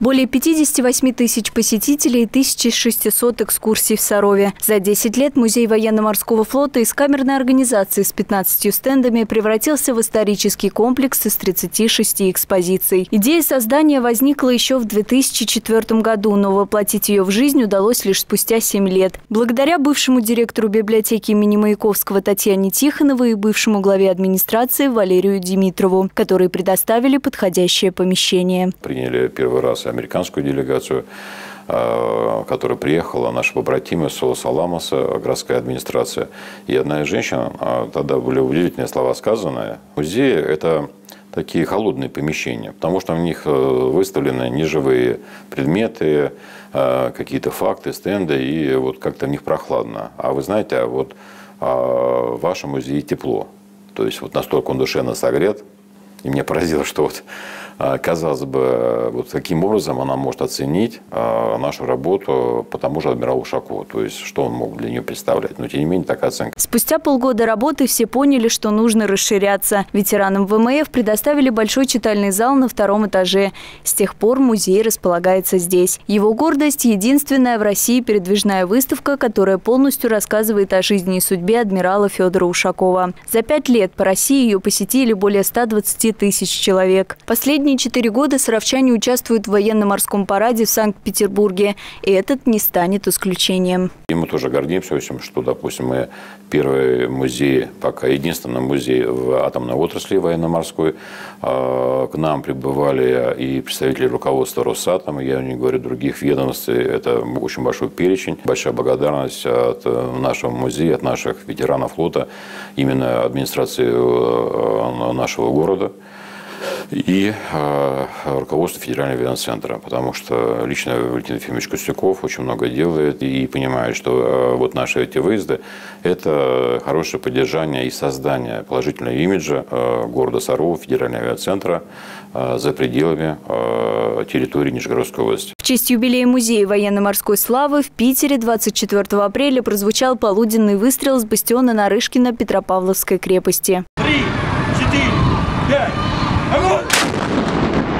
Более 58 тысяч посетителей и 1600 экскурсий в Сарове. За 10 лет музей военно-морского флота из камерной организации с 15 стендами превратился в исторический комплекс из 36 экспозиций. Идея создания возникла еще в 2004 году, но воплотить ее в жизнь удалось лишь спустя 7 лет. Благодаря бывшему директору библиотеки имени Маяковского Татьяне Тихоновой и бывшему главе администрации Валерию Дмитрову, которые предоставили подходящее помещение. Приняли первый раз американскую делегацию, которая приехала, наши побратимы с Лос-Аламоса, городская администрация. И одна из женщин, тогда были удивительные слова сказанные. Музеи – это такие холодные помещения, потому что в них выставлены неживые предметы, какие-то факты, стенды, и вот как-то в них прохладно. А вы знаете, вот в вашем музее тепло. То есть вот настолько он душевно согрет. И меня поразило, что вот, казалось бы, вот каким образом она может оценить нашу работу по тому же адмиралу Ушакову, то есть что он мог для нее представлять. Но тем не менее такая оценка. Спустя полгода работы все поняли, что нужно расширяться. Ветеранам ВМФ предоставили большой читальный зал на втором этаже. С тех пор музей располагается здесь. Его гордость – единственная в России передвижная выставка, которая полностью рассказывает о жизни и судьбе адмирала Федора Ушакова. За 5 лет по России ее посетили более 120 тысяч человек. Последние 4 года саровчане участвуют в военно-морском параде в Санкт-Петербурге. И этот не станет исключением. И мы тоже гордимся этим, что, допустим, мы первый музей, пока единственный музей в атомной отрасли военно-морской. К нам прибывали и представители руководства Росатома, я не говорю других ведомств. Это очень большой перечень. Большая благодарность от нашего музея, от наших ветеранов флота, именно администрации нашего города и руководство Федерального ведомцентра, потому что лично Валентин Федорович Костюков очень много делает и понимает, что вот наши эти выезды – это хорошее поддержание и создание положительного имиджа города Сарова, Федерального авиацентра за пределами территории Нижегородской области. В честь юбилея музея военно-морской славы в Питере 24 апреля прозвучал полуденный выстрел с бастиона Нарышкина Петропавловской крепости. 3, 4, 5.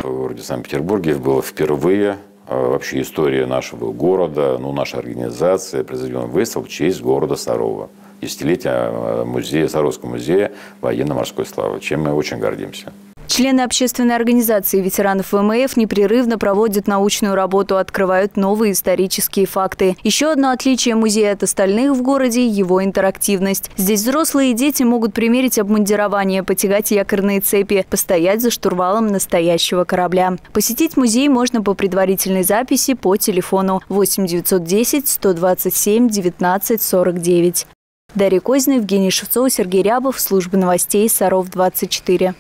В городе Санкт-Петербурге было впервые вообще история нашего города, ну, нашей организации, произведена выставка в честь города Сарова. Десятилетие музея, Саровского музея военно-морской славы, чем мы очень гордимся. Члены общественной организации ветеранов ВМФ непрерывно проводят научную работу, открывают новые исторические факты. Еще одно отличие музея от остальных в городе – его интерактивность. Здесь взрослые и дети могут примерить обмундирование, потягать якорные цепи, постоять за штурвалом настоящего корабля. Посетить музей можно по предварительной записи по телефону 8 910 127 19 49. Дарья Козина, Евгений Шевцов, Сергей Рябов, служба новостей Саров 24.